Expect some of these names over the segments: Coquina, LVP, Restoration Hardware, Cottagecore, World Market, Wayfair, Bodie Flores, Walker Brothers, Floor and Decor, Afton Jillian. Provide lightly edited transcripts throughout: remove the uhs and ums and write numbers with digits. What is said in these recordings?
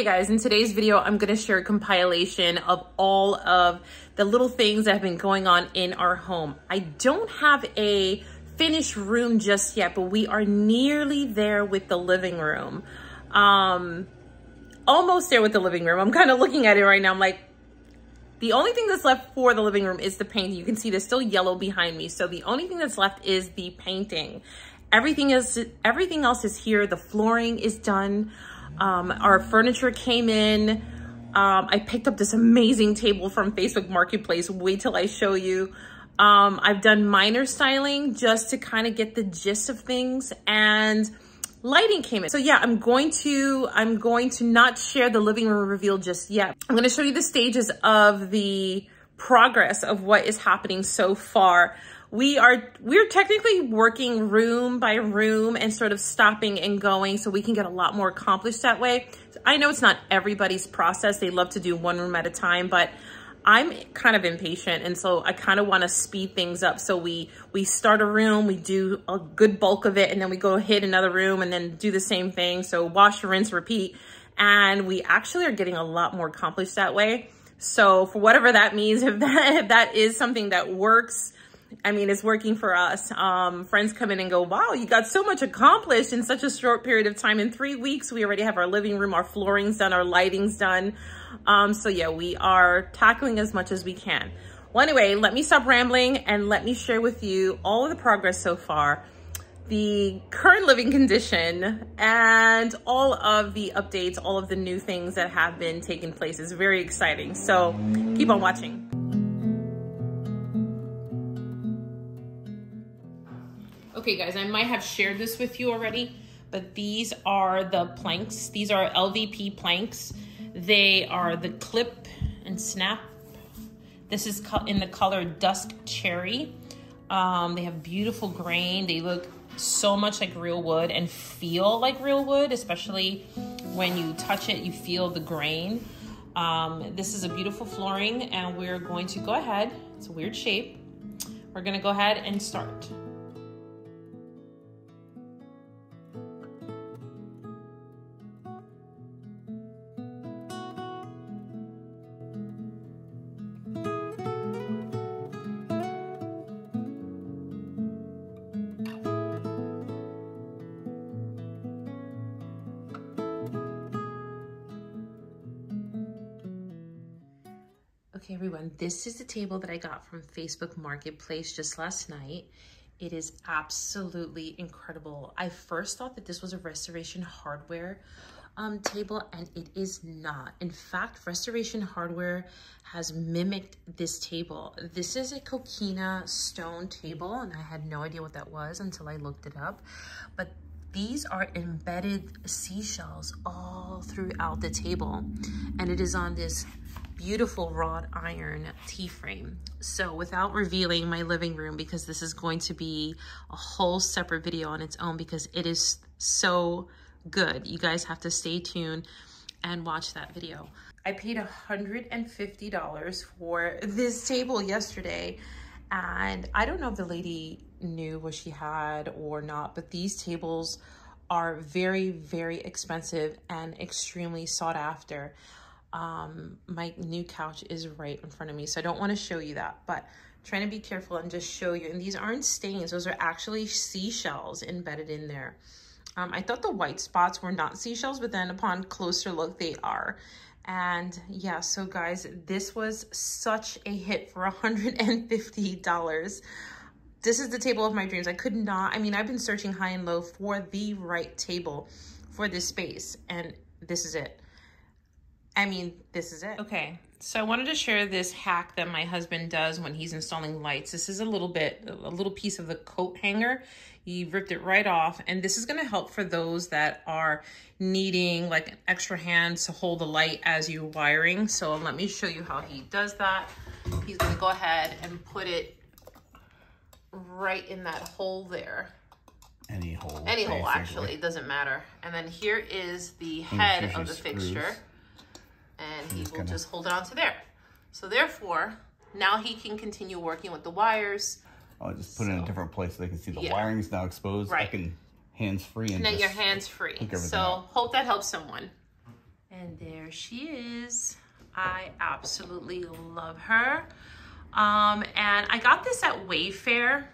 Okay guys, in today's video, I'm gonna share a compilation of all of the little things that have been going on in our home. I don't have a finished room just yet, but we are nearly there with the living room. Almost there with the living room. I'm kind of looking at it right now. I'm like, the only thing that's left for the living room is the painting. You can see there's still yellow behind me. So the only thing that's left is the painting. Everything else is here. The flooring is done. Our furniture came in. I picked up this amazing table from Facebook Marketplace. Wait till I show you. I've done minor styling just to kind of get the gist of things, and lighting came in. So yeah, I'm going to not share the living room reveal just yet. I'm going to show you the stages of the progress of what is happening so far. We're technically working room by room and sort of stopping and going so we can get a lot more accomplished that way. I know it's not everybody's process. They love to do one room at a time, but I'm kind of impatient. And so I kind of want to speed things up. So we start a room, we do a good bulk of it, and then we go hit another room and then do the same thing. So wash, rinse, repeat. And we actually are getting a lot more accomplished that way. So for whatever that means, if that is something that works, I mean, it's working for us. Friends come in and go, wow, you got so much accomplished in such a short period of time. In 3 weeks, we already have our living room, our flooring's done, our lighting's done. So yeah, we are tackling as much as we can. Well, anyway, let me stop rambling and let me share with you all of the progress so far, the current living condition, and all of the updates, all of the new things that have been taking place. It's very exciting. So keep on watching. Okay guys, I might have shared this with you already, but these are the planks. These are LVP planks. They are the clip and snap. This is in the color Dusk Cherry. They have beautiful grain. They look so much like real wood and feel like real wood, especially when you touch it, you feel the grain. This is a beautiful flooring, and we're going to go ahead. It's a weird shape. We're gonna go ahead and start. Okay, everyone, this is the table that I got from Facebook Marketplace just last night. It is absolutely incredible. I first thought that this was a Restoration Hardware table, and it is not. In fact, Restoration Hardware has mimicked this table. This is a Coquina stone table, and I had no idea what that was until I looked it up. But these are embedded seashells all throughout the table, and it is on this beautiful wrought iron T-frame. So without revealing my living room, because this is going to be a whole separate video on its own because it is so good. You guys have to stay tuned and watch that video. I paid $150 for this table yesterday, and I don't know if the lady knew what she had or not, but these tables are very, very expensive and extremely sought after. My new couch is right in front of me, so I don't want to show you that, but I'm trying to be careful and just show you. And these aren't stains. Those are actually seashells embedded in there. I thought the white spots were not seashells, but then upon closer look, they are. And yeah, so guys, this was such a hit for $150. This is the table of my dreams. I could not, I mean, I've been searching high and low for the right table for this space, and this is it. I mean, this is it. Okay, so I wanted to share this hack that my husband does when he's installing lights. This is a little piece of the coat hanger. He ripped it right off, and this is gonna help for those that are needing like an extra hand to hold the light as you're wiring. So let me show you how he does that. He's gonna go ahead and put it right in that hole there. Any hole. Any hole, actually, it doesn't matter. And then here is the head of the fixture. And he will just hold it onto there. So therefore, now he can continue working with the wires. Oh, just put it in a different place so they can see the wiring's now exposed. Right. I can hands-free. And then you're hands-free. So hope that helps someone. And there she is. I absolutely love her. And I got this at Wayfair.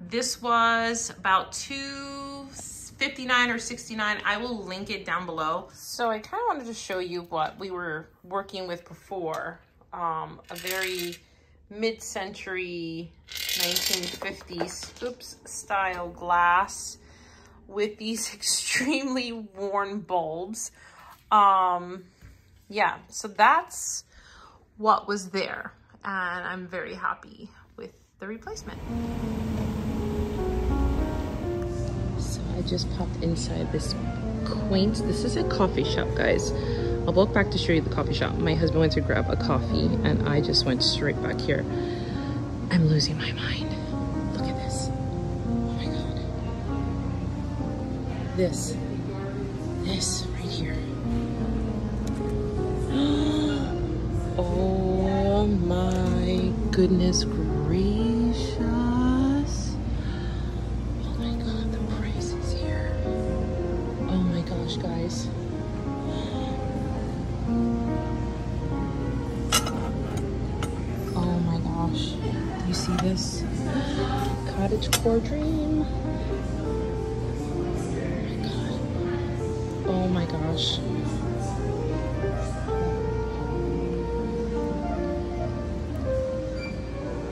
This was about $2.59 or $2.69. I will link it down below. So I kind of wanted to show you what we were working with before. A very mid-century 1950s style glass with these extremely worn bulbs. Yeah, so that's what was there, and I'm very happy with the replacement. So I just popped inside this quaint, this is a coffee shop, guys. I'll walk back to show you the coffee shop. My husband went to grab a coffee and I just went straight back here. I'm losing my mind. Look at this. Oh my God. This right here. Oh my goodness gracious. Oh my God, the price is here. Oh my gosh, guys. Oh my gosh, do you see this? Cottagecore dream. Oh my God. Oh my gosh.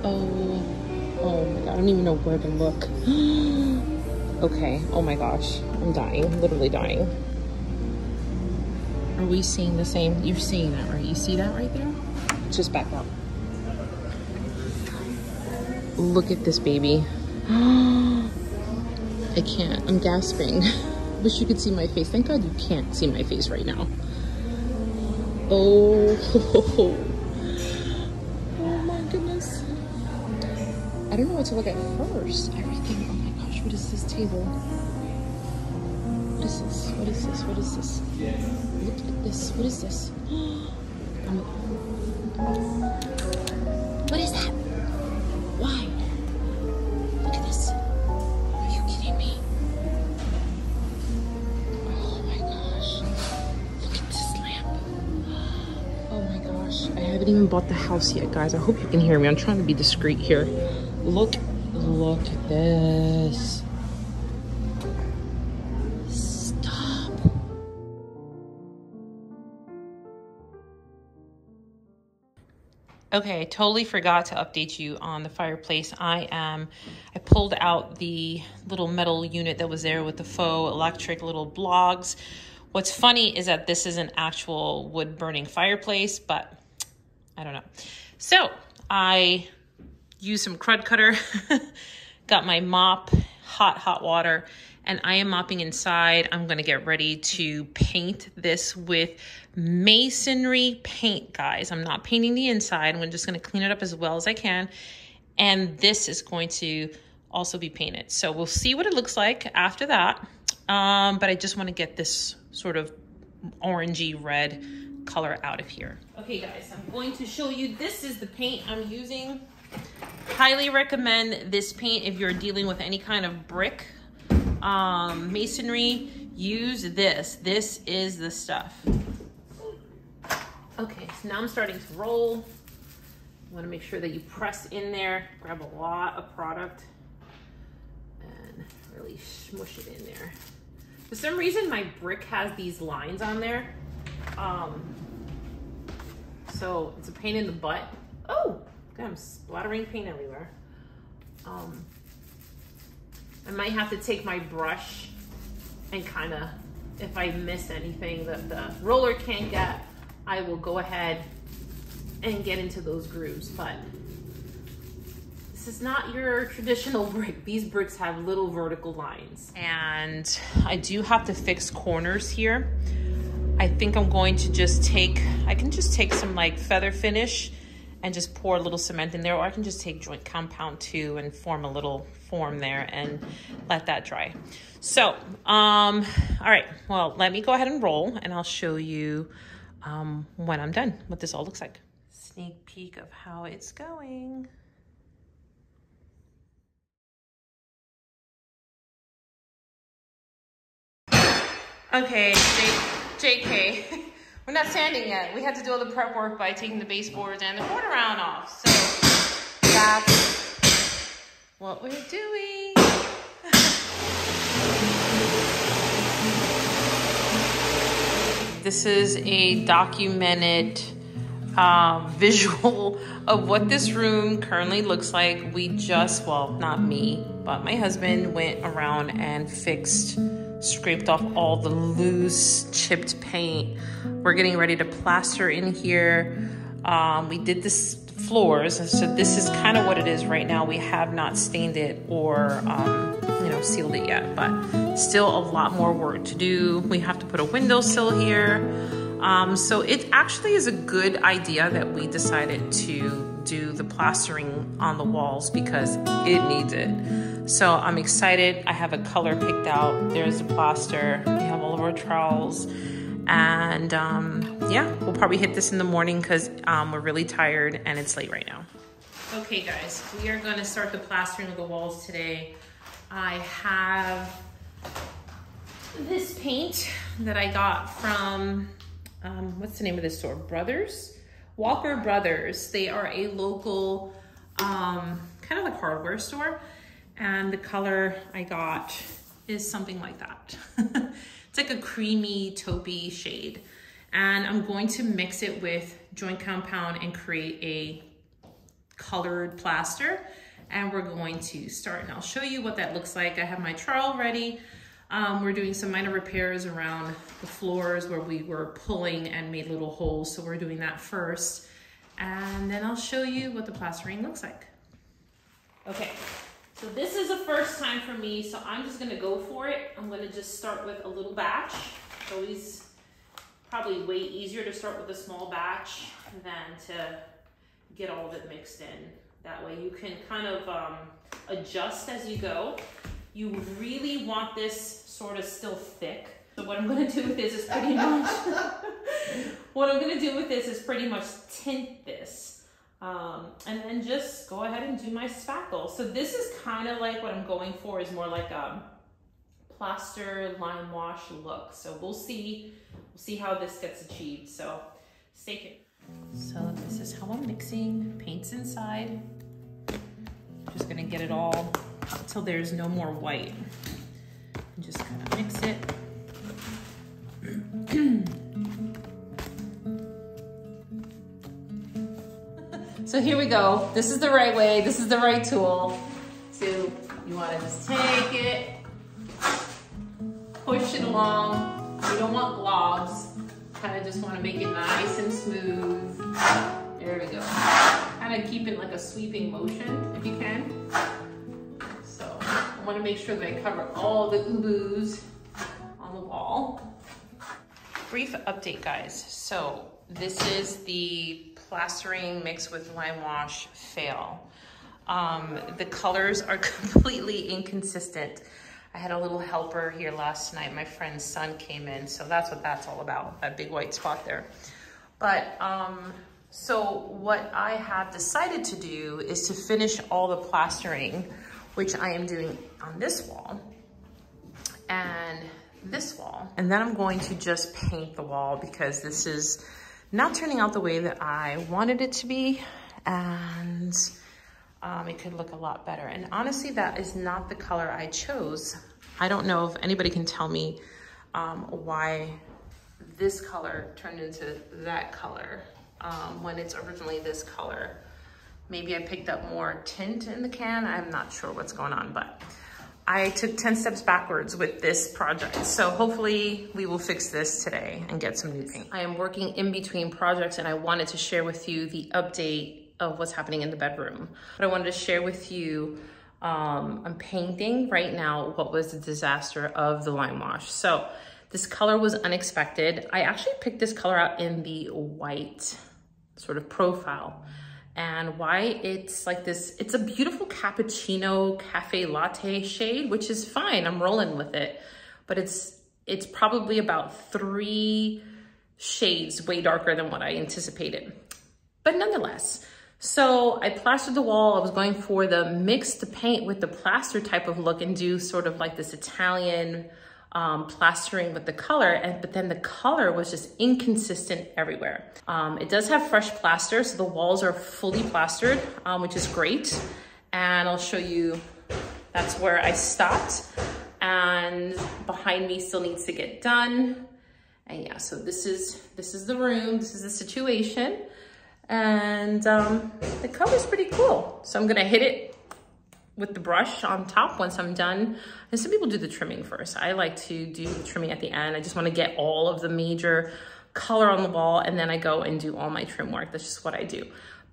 Oh my God, I don't even know where to look. Okay, oh my gosh, I'm dying, literally dying. Are we seeing the same? You're seeing that, right? You see that right there? Just back up. Look at this baby. I can't, I'm gasping. Wish you could see my face. Thank God you can't see my face right now. Oh, oh my goodness. I don't know what to look at first. Everything, oh my gosh, what is this table? What is this? What is this? What is this? Yeah. Look at this. What is this? What is that? Why? Look at this. Are you kidding me? Oh my gosh. Look at this lamp. Oh my gosh. I haven't even bought the house yet, guys. I hope you can hear me. I'm trying to be discreet here. Look at this. Okay, I totally forgot to update you on the fireplace. I pulled out the little metal unit that was there with the faux electric little blocks. What's funny is that this is an actual wood burning fireplace, but I don't know. So I used some crud cutter, got my mop, hot water, and I am mopping inside. I'm gonna get ready to paint this with masonry paint, guys. I'm not painting the inside. I'm just gonna clean it up as well as I can. And this is going to also be painted. So we'll see what it looks like after that. But I just wanna get this sort of orangey red color out of here. Okay guys, I'm going to show you, this is the paint I'm using. Highly recommend this paint if you're dealing with any kind of brick masonry. Use this is the stuff. Okay, so now I'm starting to roll. I want to make sure that you press in there, grab a lot of product and really smush it in there. For some reason my brick has these lines on there, so it's a pain in the butt. Oh, I'm splattering paint everywhere. I might have to take my brush and kind of, if I miss anything that the roller can't get, I will go ahead and get into those grooves. But this is not your traditional brick. These bricks have little vertical lines. And I do have to fix corners here. I think I'm going to just take, I can just take some like feather finish and just pour a little cement in there, or I can just take joint compound too and form a little form there and let that dry. So, all right, well, let me go ahead and roll and I'll show you when I'm done what this all looks like. Sneak peek of how it's going. Okay, JK. We're not sanding yet. We had to do all the prep work by taking the baseboards and the corner-round off. So that's what we're doing. This is a documented visual of what this room currently looks like. We just, well, not me, but my husband went around and fixed, scraped off all the loose, chipped paint. We're getting ready to plaster in here. We did this floors, and so this is kind of what it is right now. We have not stained it or sealed it yet, but still a lot more work to do. We have to put a windowsill here. So it actually is a good idea that we decided to do the plastering on the walls because it needs it. So I'm excited. I have a color picked out. There's the plaster. We have all of our trowels. And yeah, we'll probably hit this in the morning because we're really tired and it's late right now. Okay guys, we are going to start the plastering of the walls today. I have this paint that I got from... what's the name of this store? Walker Brothers. They are a local kind of like hardware store, and the color I got is something like that. It's like a creamy taupey shade, and I'm going to mix it with joint compound and create a colored plaster, and we're going to start, and I'll show you what that looks like. I have my trowel ready. We're doing some minor repairs around the floors where we were pulling and made little holes. So we're doing that first. And then I'll show you what the plastering looks like. Okay, so this is the first time for me. So I'm just gonna go for it. I'm gonna just start with a little batch. It's always probably way easier to start with a small batch than to get all of it mixed in. That way you can kind of adjust as you go. You really want this sort of still thick. So what I'm gonna do with this is pretty much, tint this. And then just go ahead and do my spackle. So this is kind of like what I'm going for, is more like a plaster lime wash look. So we'll see how this gets achieved. So stay tuned. So this is how I'm mixing. Paint's inside. Just gonna get it all until there's no more white. And just kind of mix it. So here we go. This is the right way. This is the right tool. So you want to just take it, push it along. You don't want globs. Kind of just want to make it nice and smooth. There we go. Kind of keep it like a sweeping motion if you can. I want to make sure that I cover all the ooh-boos on the wall. Brief update, guys. So this is the plastering mixed with lime wash fail. The colors are completely inconsistent. I had a little helper here last night. My friend's son came in, so that's what that's all about, that big white spot there. But so what I have decided to do is to finish all the plastering, which I am doing on this wall and this wall. And then I'm going to just paint the wall because this is not turning out the way that I wanted it to be. And it could look a lot better. And honestly, that is not the color I chose. I don't know if anybody can tell me why this color turned into that color when it's originally this color. Maybe I picked up more tint in the can. I'm not sure what's going on, but I took 10 steps backwards with this project. So hopefully we will fix this today and get some new paint. I am working in between projects, and I wanted to share with you the update of what's happening in the bedroom. But I wanted to share with you, I'm painting right now what was the disaster of the lime wash. So this color was unexpected. I actually picked this color out in the white sort of profile. And why it's like this, it's a beautiful cappuccino cafe latte shade, which is fine, I'm rolling with it, but it's probably about 3 shades way darker than what I anticipated, but nonetheless. So I plastered the wall. I was going for the mix the paint with the plaster type of look and do sort of like this Italian plastering with the color, but then the color was just inconsistent everywhere. It does have fresh plaster, so the walls are fully plastered, which is great. And I'll show you, that's where I stopped. And behind me still needs to get done. And yeah, so this is the room, this is the situation. And the color's pretty cool. So I'm gonna hit it with the brush on top once I'm done. And some people do the trimming first. I like to do the trimming at the end. I just wanna get all of the major color on the wall, and then I go and do all my trim work. That's just what I do.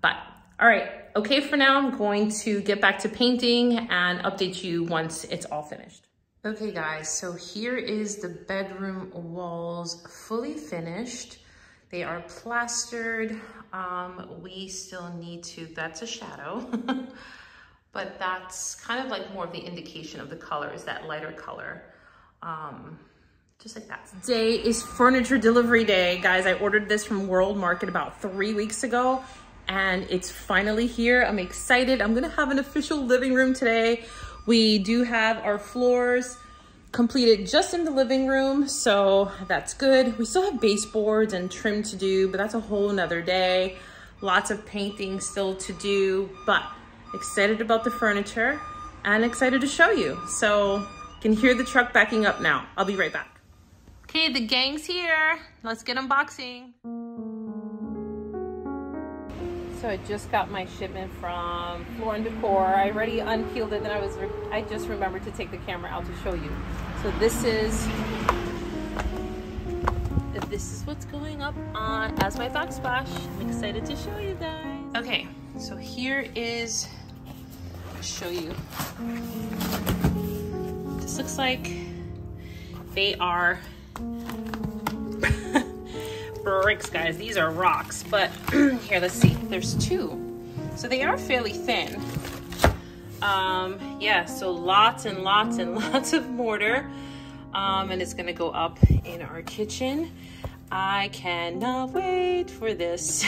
But all right, okay, for now, I'm going to get back to painting and update you once it's all finished. Okay guys, so here is the bedroom walls fully finished. They are plastered. We still need to, that's a shadow, but that's kind of like more of the indication of the color, is that lighter color, just like that. Today is furniture delivery day, guys. I ordered this from World Market about 3 weeks ago, and it's finally here. I'm excited. I'm gonna have an official living room today. We do have our floors completed just in the living room, so that's good. We still have baseboards and trim to do, but that's a whole nother day. Lots of painting still to do, but excited about the furniture and excited to show you. So can hear the truck backing up now. I'll be right back. Okay, the gang's here. Let's get unboxing. So I just got my shipment from Floor and Decor. I already unpeeled it, then I just remembered to take the camera out to show you. So this is what's going up on as my backsplash. I'm excited to show you guys. Okay, so here is, I'll show you. This looks like they are bricks, guys. These are rocks, but here, let's see, there's two, so they are fairly thin. Yeah, so lots and lots and lots of mortar, and it's gonna go up in our kitchen. I cannot wait for this.